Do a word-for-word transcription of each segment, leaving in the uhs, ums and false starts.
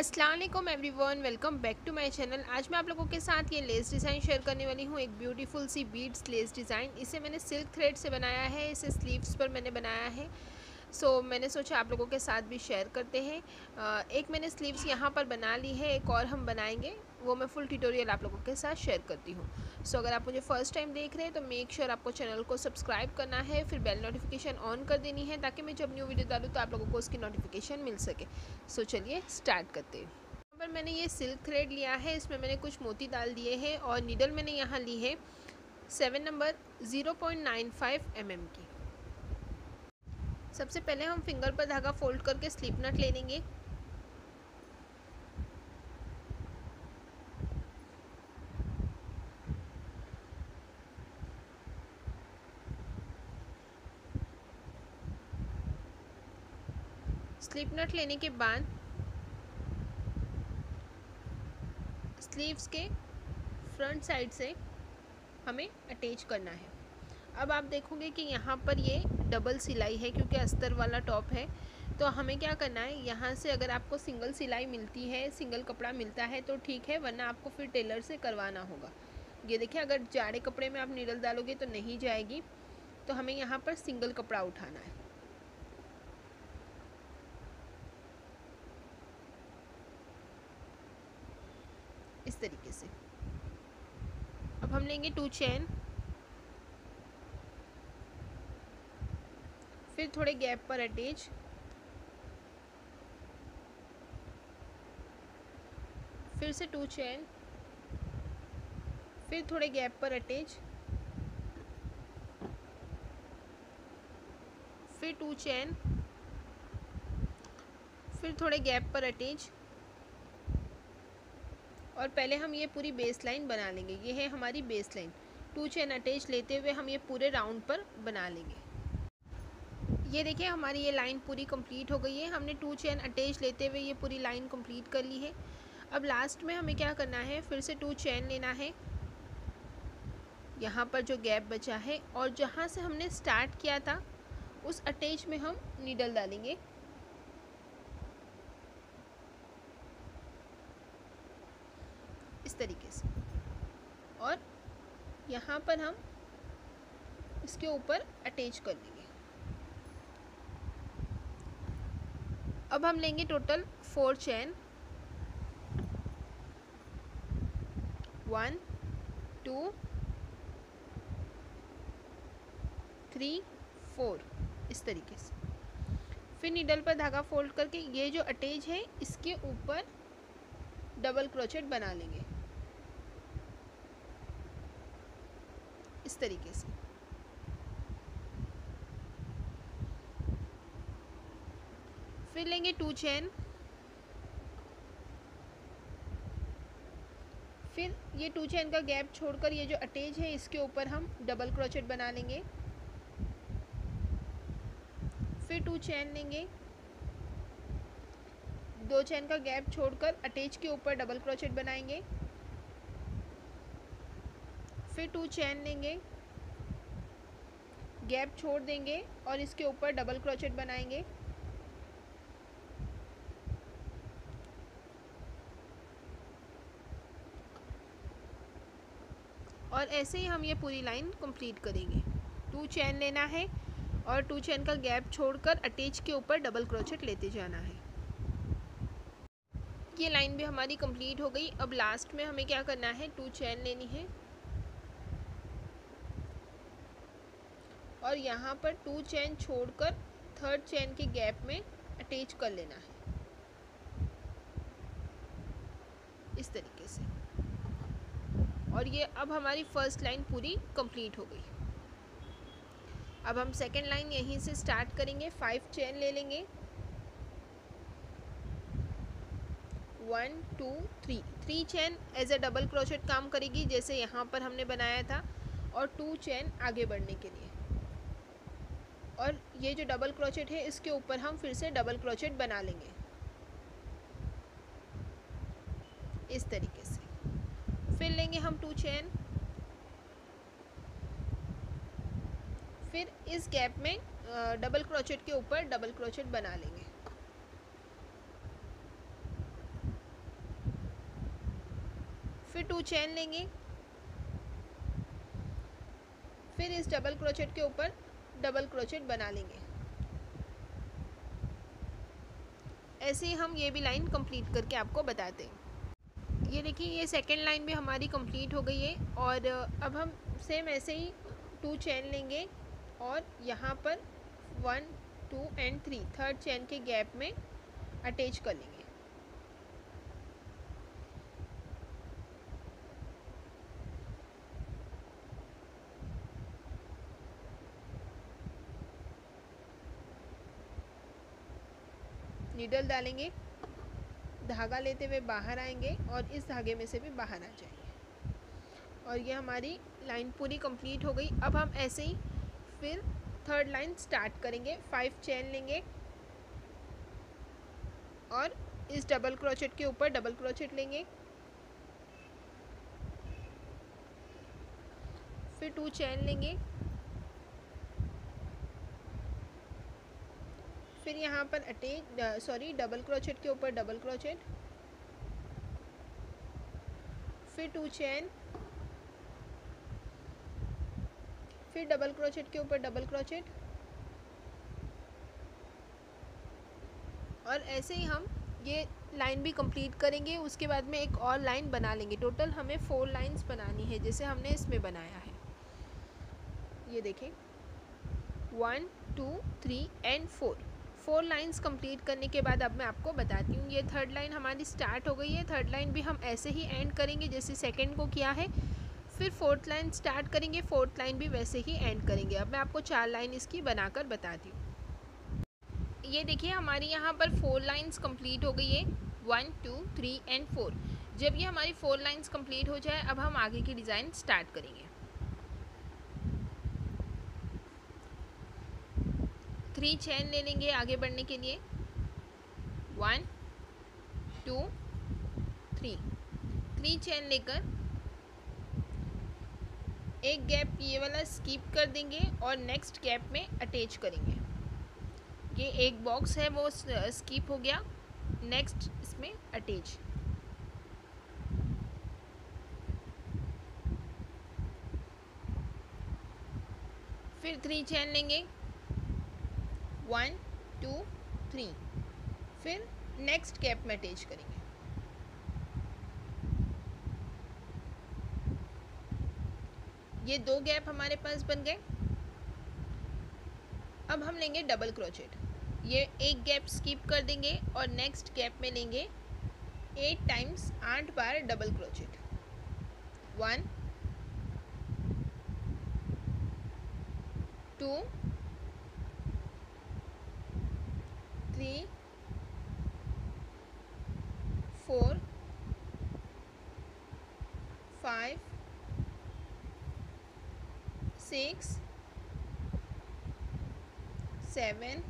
अस्सलाम वालेकुम everyone, welcome back to my channel. आज मैं आप लोगों के साथ ये लेस डिज़ाइन शेयर करने वाली हूँ, एक ब्यूटीफुल सी बीड्स लेस डिज़ाइन। इसे मैंने सिल्क थ्रेड से बनाया है, इसे स्लीव्स पर मैंने बनाया है। सो so, मैंने सोचा आप लोगों के साथ भी शेयर करते हैं। एक मैंने स्लीव्स यहाँ पर बना ली है, एक और हम बनाएंगे, वो मैं फुल ट्यूटोरियल आप लोगों के साथ शेयर करती हूँ। सो so, अगर आप मुझे फर्स्ट टाइम देख रहे हैं तो मेक श्योर sure आपको चैनल को सब्सक्राइब करना है, फिर बेल नोटिफिकेशन ऑन कर देनी है ताकि मैं जब न्यू वीडियो डालूँ तो आप लोगों को उसकी नोटिफिकेशन मिल सके। सो so, चलिए स्टार्ट करते हैं। यहाँ पर मैंने ये सिल्क थ्रेड लिया है, इसमें मैंने कुछ मोती डाल दिए हैं और नीडल मैंने यहाँ ली है seven number zero point nine five M M की। सबसे पहले हम फिंगर पर धागा फोल्ड करके स्लिप नट ले लेंगे। स्लिप नट लेने के बाद स्लीव्स के फ्रंट साइड से हमें अटैच करना है। अब आप देखोगे कि यहाँ पर ये डबल सिलाई है क्योंकि अस्तर वाला टॉप है, तो हमें क्या करना है, यहाँ से अगर आपको सिंगल सिलाई मिलती है, सिंगल कपड़ा मिलता है तो ठीक है, वरना आपको फिर टेलर से करवाना होगा। ये देखिए, अगर जाड़े कपड़े में आप नीडल डालोगे तो नहीं जाएगी, तो हमें यहाँ पर सिंगल कपड़ा उठाना है। इस तरीके से अब हम लेंगे टू चैन, फिर थोड़े गैप पर अटैच, फिर से टू चैन, फिर थोड़े गैप पर अटैच, फिर टू चैन, फिर थोड़े गैप पर अटैच। और पहले हम ये पूरी बेस लाइन बना लेंगे। ये है हमारी base line. Two chain attach लेते हुए हम ये पूरे राउंड पर बना लेंगे। ये देखिए, हमारी ये लाइन पूरी कंप्लीट हो गई है। हमने टू चैन अटैच लेते हुए ये पूरी लाइन कंप्लीट कर ली है। अब लास्ट में हमें क्या करना है, फिर से टू चैन लेना है यहाँ पर जो गैप बचा है, और जहाँ से हमने स्टार्ट किया था उस अटैच में हम नीडल डालेंगे। इस तरीके से, और यहाँ पर हम इसके ऊपर अटैच कर लेंगे। अब हम लेंगे total four chain, one two three four, इस तरीके से। फिर नीडल पर धागा फोल्ड करके ये जो अटैच है इसके ऊपर डबल क्रोचेट बना लेंगे। इस तरीके से फिर लेंगे टू चैन, फिर ये टू चैन का गैप छोड़कर ये जो अटैच है इसके ऊपर हम डबल क्रोचेट बना लेंगे। फिर टू चैन लेंगे, दो चैन का गैप छोड़कर अटैच के ऊपर डबल क्रोचेट बनाएंगे। फिर टू चैन लेंगे, गैप छोड़ देंगे और इसके ऊपर डबल क्रोचेट बनाएंगे। और ऐसे ही हम ये पूरी लाइन कंप्लीट करेंगे। टू चैन लेना है और टू चैन का गैप छोड़कर अटैच के ऊपर डबल क्रोचेट लेते जाना है। ये लाइन भी हमारी कंप्लीट हो गई। अब लास्ट में हमें क्या करना है, टू चैन लेनी है और यहाँ पर टू चैन छोड़कर थर्ड चैन के गैप में अटैच कर लेना है। इस तरीके से, और ये अब हमारी फर्स्ट लाइन पूरी कंप्लीट हो गई। अब हम सेकंड लाइन यहीं से स्टार्ट करेंगे। फाइव चैन ले लेंगे, one two three, three chain as a double crochet काम करेगी जैसे यहाँ पर हमने बनाया था, और टू चैन आगे बढ़ने के लिए। और ये जो डबल क्रोशेट है इसके ऊपर हम फिर से डबल क्रोशेट बना लेंगे। इस तरीके से फिर लेंगे हम टू चैन, फिर इस गैप में डबल क्रोचेट के ऊपर डबल क्रोचेट बना लेंगे। टू चैन लेंगे, फिर इस डबल क्रोचेट के ऊपर डबल क्रोचेट बना लेंगे। ऐसे ही हम ये भी लाइन कंप्लीट करके आपको बताते हैं। ये देखिए ये सेकेंड लाइन भी हमारी कंप्लीट हो गई है। और अब हम सेम ऐसे ही टू चैन लेंगे और यहाँ पर one two and three third chain के गैप में अटैच कर लेंगे। नीडल डालेंगे, धागा लेते हुए बाहर आएंगे और इस धागे में से भी बाहर आ जाएंगे। और ये हमारी लाइन पूरी कंप्लीट हो गई। अब हम ऐसे ही फिर थर्ड लाइन स्टार्ट करेंगे। फाइव चैन लेंगे और इस डबल क्रोचेट के ऊपर डबल क्रोचेट लेंगे, फिर टू चैन लेंगे, फिर यहाँ पर अटैच सॉरी डबल क्रोचेट के ऊपर डबल क्रोचेट, फिर टू चैन, फिर डबल क्रोचेट के ऊपर डबल क्रोचेट। और ऐसे ही हम ये लाइन भी कंप्लीट करेंगे। उसके बाद में एक और लाइन बना लेंगे। टोटल हमें फोर लाइंस बनानी है जैसे हमने इसमें बनाया है। ये देखें one two three and four four lines complete करने के बाद अब मैं आपको बताती हूँ। ये थर्ड लाइन हमारी स्टार्ट हो गई है। थर्ड लाइन भी हम ऐसे ही एंड करेंगे जैसे सेकंड को किया है। फिर फोर्थ लाइन स्टार्ट करेंगे, फोर्थ लाइन भी वैसे ही एंड करेंगे। अब मैं आपको चार लाइन इसकी बनाकर बताती हूँ। ये देखिए हमारी यहाँ पर फोर लाइंस कंप्लीट हो गई है, one two three and four. जब ये हमारी फोर लाइंस कंप्लीट हो जाए अब हम आगे की डिज़ाइन स्टार्ट करेंगे। थ्री चैन ले लेंगे आगे बढ़ने के लिए, one two three three chain लेकर एक गैप ये वाला स्किप कर देंगे और नेक्स्ट गैप में अटैच करेंगे। ये एक बॉक्स है वो स्किप हो गया, नेक्स्ट इसमें अटैच। फिर थ्री चैन लेंगे, वन टू थ्री, फिर नेक्स्ट गैप में अटैच करेंगे। ये दो गैप हमारे पास बन गए। अब हम लेंगे डबल क्रोचेट। ये एक गैप स्किप कर देंगे और नेक्स्ट गैप में लेंगे एट टाइम्स आठ बार double crochet. One two three four five six seven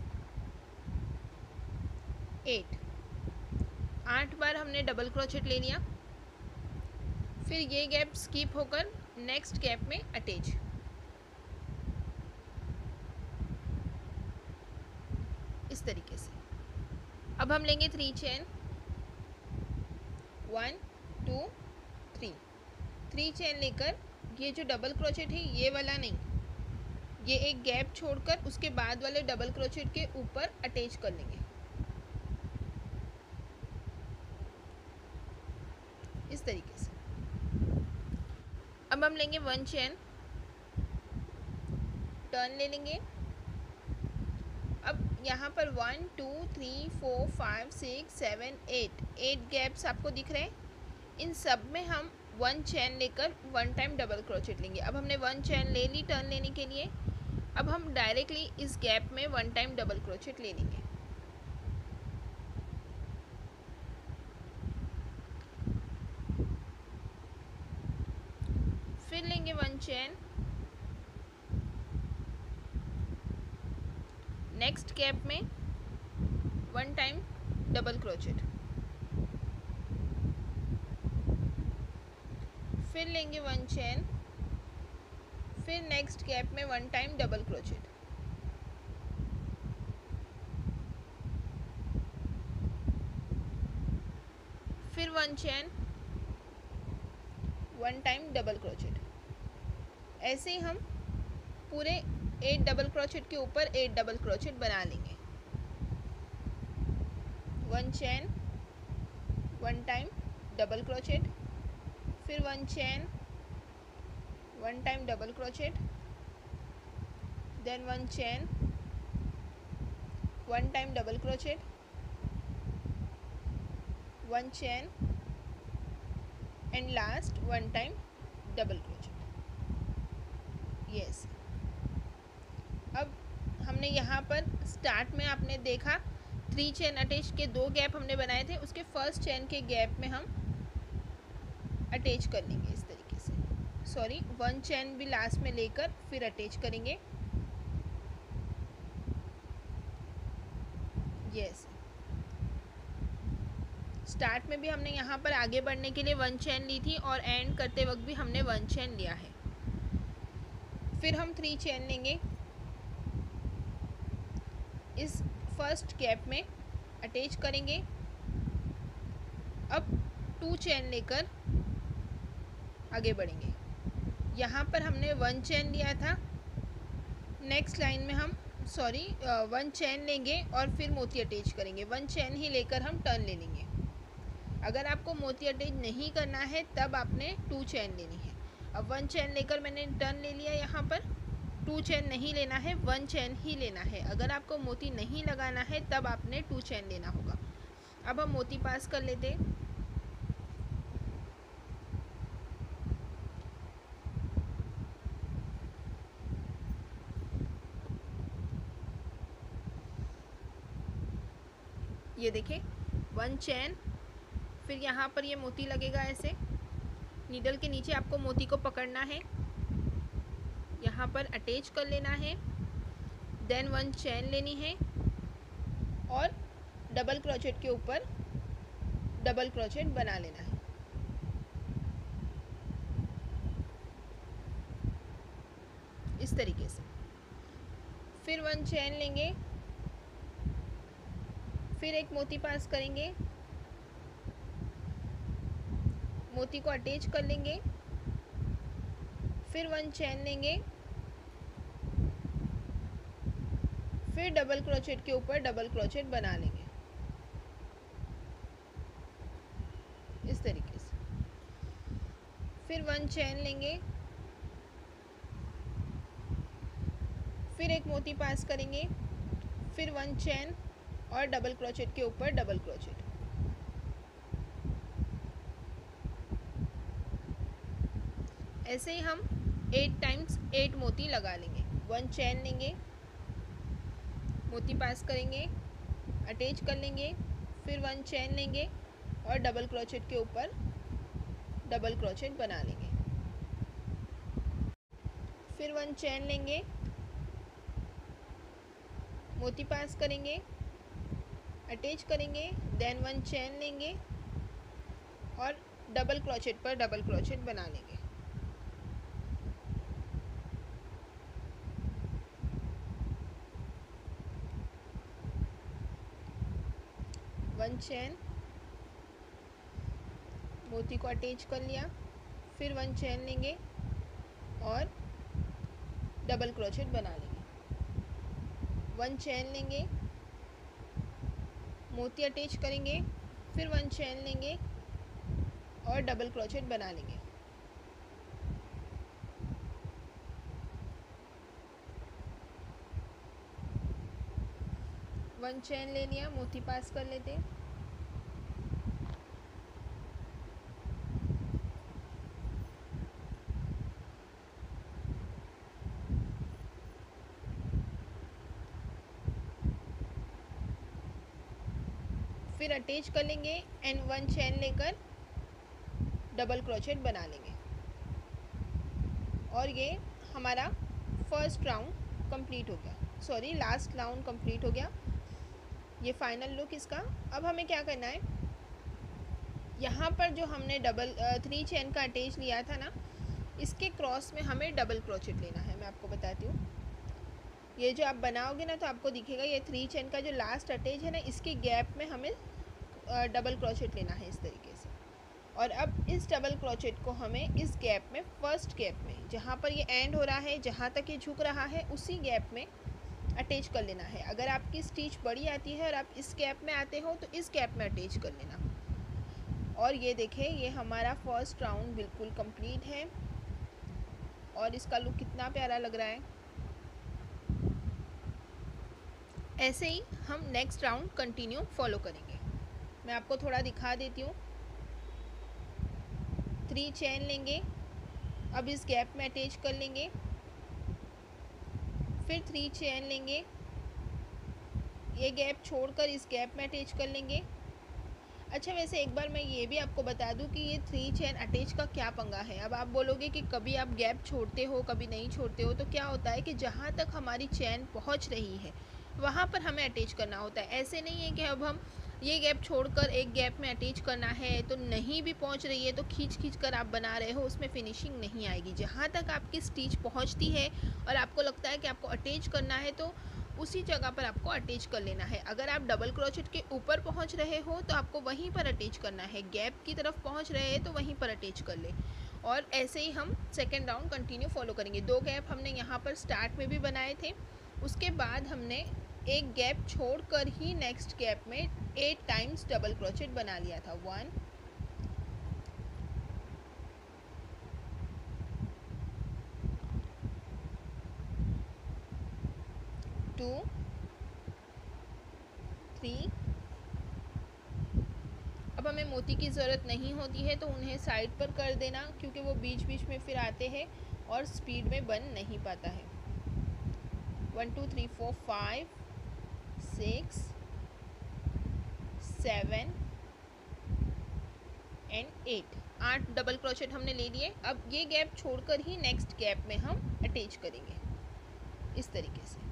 eight आठ बार हमने डबल क्रोचेट ले लिया। फिर ये गैप स्किप होकर नेक्स्ट गैप में अटैच। इस तरीके से अब हम लेंगे three chain, one two three three chain लेकर ये जो डबल क्रोचेट है ये वाला नहीं, ये एक गैप छोड़कर उसके बाद वाले डबल क्रोचेट के ऊपर अटैच कर लेंगे। इस तरीके से अब हम लेंगे वन चैन, टर्न ले लेंगे। अब यहाँ पर one two three four five six seven eight eight gaps आपको दिख रहे हैं। इन सब में हम वन चैन लेकर वन टाइम डबल क्रोचेट लेंगे। अब हमने वन चैन ले ली टर्न लेने के लिए। अब हम डायरेक्टली इस गैप में वन टाइम डबल क्रोचेट ले लेंगे। फिर लेंगे वन चैन, नेक्स्ट गैप में वन टाइम डबल क्रोचेट। फिर लेंगे वन चैन, फिर नेक्स्ट गैप में वन टाइम डबल क्रोचेट। फिर one chain, one time double crochet. ऐसे ही हम पूरे एट डबल क्रोचेट के ऊपर एट डबल क्रोचेट बना लेंगे। One chain, one time double crochet, फिर one chain, one time double crochet, then one chain, one time double crochet, one chain and last one time double crochet. Yes, अब हमने यहाँ पर start में आपने देखा थ्री चैन अटैच के दो गैप हमने बनाए थे, उसके फर्स्ट चैन के गैप में हम अटैच कर लेंगे इस तरीके से। सॉरी, वन चैन भी लास्ट में लेकर फिर अटैच करेंगे। यस, स्टार्ट में भी हमने यहाँ पर आगे बढ़ने के लिए वन चैन ली थी और एंड करते वक्त भी हमने वन चैन लिया है। फिर हम थ्री चैन लेंगे, इस फर्स्ट गैप में अटैच करेंगे। अब टू चैन लेकर आगे बढ़ेंगे। यहाँ पर हमने वन चैन लिया था, नेक्स्ट लाइन में हम सॉरी वन चैन लेंगे और फिर मोती अटैच करेंगे। वन चैन ही लेकर हम टर्न ले लेंगे। अगर आपको मोती अटैच नहीं करना है तब आपने टू चैन लेनी है। अब वन चैन लेकर मैंने टर्न ले लिया, यहाँ पर टू चैन नहीं लेना है, वन चैन ही लेना है। अगर आपको मोती नहीं लगाना है तब आपने टू चैन लेना होगा। अब हम मोती पास कर लेते। ये देखिए, वन चैन, फिर यहाँ पर ये मोती लगेगा। ऐसे नीडल के नीचे आपको मोती को पकड़ना है, यहाँ पर अटैच कर लेना है, देन वन चैन लेनी है और डबल क्रोचेट के ऊपर डबल क्रोचेट बना लेना है। इस तरीके से फिर वन चैन लेंगे, फिर एक मोती पास करेंगे, मोती को अटैच कर लेंगे, फिर वन चैन लेंगे, फिर डबल क्रोचेट के ऊपर डबल क्रोचेट बना लेंगे। इस तरीके से फिर वन चैन लेंगे, फिर एक मोती पास करेंगे, फिर वन चैन और डबल क्रोचेट के ऊपर डबल क्रोचेट। ऐसे ही हम एट टाइम्स एट मोती लगा लेंगे। वन चैन लेंगे, मोती पास करेंगे, अटैच कर लेंगे, फिर वन चैन लेंगे और डबल क्रोचेट के ऊपर डबल क्रोचेट बना लेंगे। फिर वन चैन लेंगे, मोती पास करेंगे, अटैच करेंगे, देन वन चैन लेंगे और डबल क्रोचेट पर डबल क्रोचेट बना लेंगे। वन चैन, मोती को अटैच कर लिया, फिर वन चैन लेंगे और डबल क्रोचेट बना लेंगे। वन चैन लेंगे, मोती अटैच करेंगे, फिर वन चैन लेंगे और डबल क्रोचेट बना लेंगे। वन चैन ले लिया, मोती पास कर लेते, फिर अटैच कर लेंगे एंड वन चैन लेकर डबल क्रोचेट बना लेंगे। और ये हमारा फर्स्ट राउंड कंप्लीट हो गया, सॉरी लास्ट राउंड कंप्लीट हो गया। ये फाइनल लुक इसका। अब हमें क्या करना है, यहाँ पर जो हमने डबल थ्री चैन का अटैच लिया था ना, इसके क्रॉस में हमें डबल क्रोचेट लेना है। मैं आपको बताती हूँ, ये जो आप बनाओगे ना तो आपको दिखेगा ये थ्री चैन का जो लास्ट अटैच है ना, इसके गैप में हमें डबल क्रोचेट लेना है। इस तरीके से और अब इस डबल क्रोचेट को हमें इस गैप में, फर्स्ट गैप में जहाँ पर ये एंड हो रहा है, जहाँ तक ये झुक रहा है, उसी गैप में अटैच कर लेना है। अगर आपकी स्टिच बड़ी आती है और आप इस गैप में आते हो तो इस गैप में अटैच कर लेना। और ये देखें, ये हमारा फर्स्ट राउंड बिल्कुल कंप्लीट है और इसका लुक कितना प्यारा लग रहा है। ऐसे ही हम नेक्स्ट राउंड कंटिन्यू फॉलो करेंगे। मैं आपको थोड़ा दिखा देती हूँ। थ्री चैन लेंगे, अब इस गैप में अटैच कर लेंगे, फिर थ्री चैन लेंगे, ये गैप छोड़कर इस गैप में अटैच कर लेंगे। अच्छा, वैसे एक बार मैं ये भी आपको बता दूं कि ये थ्री चैन अटैच का क्या पंगा है। अब आप बोलोगे कि कभी आप गैप छोड़ते हो, कभी नहीं छोड़ते हो, तो क्या होता है कि जहाँ तक हमारी चैन पहुँच रही है वहाँ पर हमें अटैच करना होता है। ऐसे नहीं है कि अब हम ये गैप छोड़कर एक गैप में अटैच करना है, तो नहीं भी पहुँच रही है तो खींच खींच कर आप बना रहे हो, उसमें फिनिशिंग नहीं आएगी। जहाँ तक आपकी स्टिच पहुँचती है और आपको लगता है कि आपको अटैच करना है तो उसी जगह पर आपको अटैच कर लेना है। अगर आप डबल क्रोचेट के ऊपर पहुँच रहे हो तो आपको वहीं पर अटैच करना है, गैप की तरफ पहुँच रहे हैं तो वहीं पर अटैच कर ले। और ऐसे ही हम सेकेंड राउंड कंटिन्यू फॉलो करेंगे। दो गैप हमने यहाँ पर स्टार्ट में भी बनाए थे, उसके बाद हमने एक गैप छोड़कर ही नेक्स्ट गैप में एट टाइम्स डबल क्रोचेट बना लिया था। One, two, three. अब हमें मोती की ज़रूरत नहीं होती है तो उन्हें साइड पर कर देना, क्योंकि वो बीच बीच में फिर आते हैं और स्पीड में बन नहीं पाता है। One, two, three, four, five, six, seven and eight. आठ डबल क्रोचेट हमने ले लिए। अब ये गैप छोड़कर ही नेक्स्ट गैप में हम अटैच करेंगे इस तरीके से।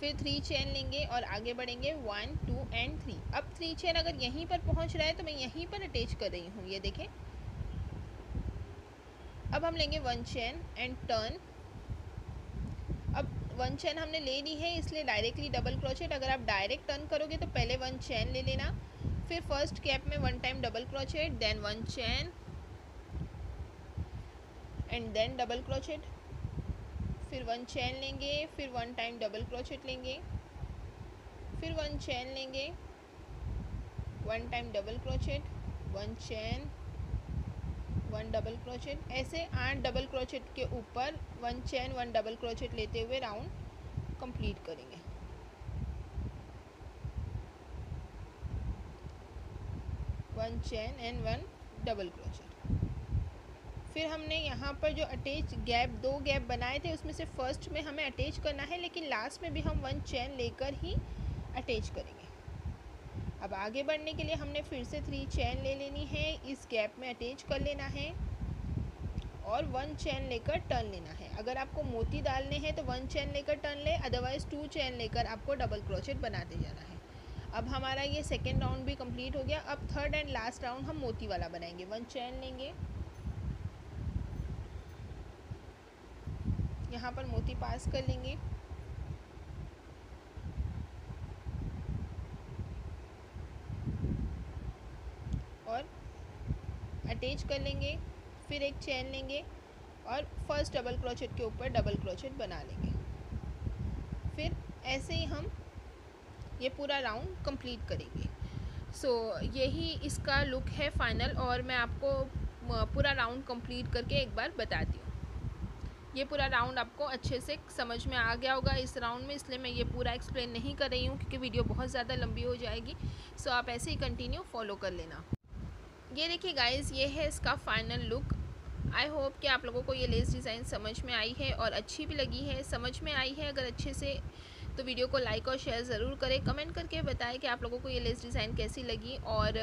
फिर थ्री चेन लेंगे और आगे बढ़ेंगे, वन, टू एंड थ्री। अब थ्री चेन अगर यहीं पर पहुंच रहा है तो मैं यहीं पर अटैच कर रही हूँ, ये देखें। अब हम लेंगे one chain and turn. One chain हमने ले ली है, इसलिए डायरेक्टली डबल क्रोचेट। अगर आप डायरेक्ट टर्न करोगे तो पहले वन चैन ले लेना, फिर फर्स्ट गैप में one time double crochet, then one chain and then double crochet. फिर वन चैन लेंगे, फिर वन टाइम डबल क्रोचेट लेंगे, फिर वन चैन लेंगे, one time double crochet, one chain, one double crochet. ऐसे आठ डबल क्रोचेट के ऊपर one chain one double crochet लेते हुए राउंड कंप्लीट करेंगे। One chain and one double crochet. फिर हमने यहाँ पर जो अटैच गैप, दो गैप बनाए थे, उसमें से फर्स्ट में हमें अटैच करना है, लेकिन लास्ट में भी हम वन चैन लेकर ही अटैच करेंगे। अब आगे बढ़ने के लिए हमने फिर से थ्री चैन ले लेनी है, इस गैप में अटैच कर लेना है और वन चैन लेकर टर्न लेना है। अगर आपको मोती डालने हैं तो वन चैन लेकर टर्न ले, अदरवाइज़ टू चैन लेकर आपको डबल क्रोचेट बनाते जाना है। अब हमारा ये सेकेंड राउंड भी कंप्लीट हो गया। अब थर्ड एंड लास्ट राउंड हम मोती वाला बनाएंगे। वन चैन लेंगे, यहाँ पर मोती पास कर लेंगे, अटैच कर लेंगे, फिर एक चैन लेंगे और फर्स्ट डबल क्रोचेट के ऊपर डबल क्रोचेट बना लेंगे। फिर ऐसे ही हम ये पूरा राउंड कंप्लीट करेंगे। सो so, यही इसका लुक है फाइनल, और मैं आपको पूरा राउंड कंप्लीट करके एक बार बताती हूँ। ये पूरा राउंड आपको अच्छे से समझ में आ गया होगा इस राउंड में, इसलिए मैं ये पूरा एक्सप्लेन नहीं कर रही हूँ क्योंकि वीडियो बहुत ज़्यादा लंबी हो जाएगी। सो so, आप ऐसे ही कंटिन्यू फॉलो कर लेना। ये देखिए गाइज़, ये है इसका फाइनल लुक। आई होप कि आप लोगों को ये लेस डिज़ाइन समझ में आई है और अच्छी भी लगी है। समझ में आई है अगर अच्छे से तो वीडियो को लाइक और शेयर ज़रूर करें। कमेंट करके बताएं कि आप लोगों को ये लेस डिज़ाइन कैसी लगी। और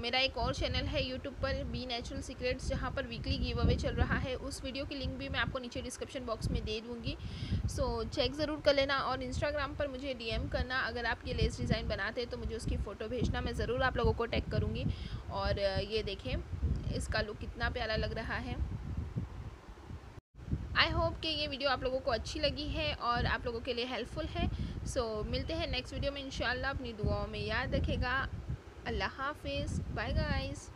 मेरा एक और चैनल है यूट्यूब पर, बी नेचुरल सीक्रेट्स, जहाँ पर वीकली गिव अवे चल रहा है। उस वीडियो की लिंक भी मैं आपको नीचे डिस्क्रिप्शन बॉक्स में दे दूँगी, सो चेक ज़रूर कर लेना। और इंस्टाग्राम पर मुझे डीएम करना, अगर आप ये लेस डिज़ाइन बनाते हैं तो मुझे उसकी फ़ोटो भेजना, मैं ज़रूर आप लोगों को टैग करूँगी। और ये देखें, इसका लुक कितना प्यारा लग रहा है। आई होप कि ये वीडियो आप लोगों को अच्छी लगी है और आप लोगों के लिए हेल्पफुल है। सो so, मिलते हैं नेक्स्ट वीडियो में इंशाल्लाह। अपनी दुआओं में याद रखेगा। अल्लाह हाफिज़। Bye guys.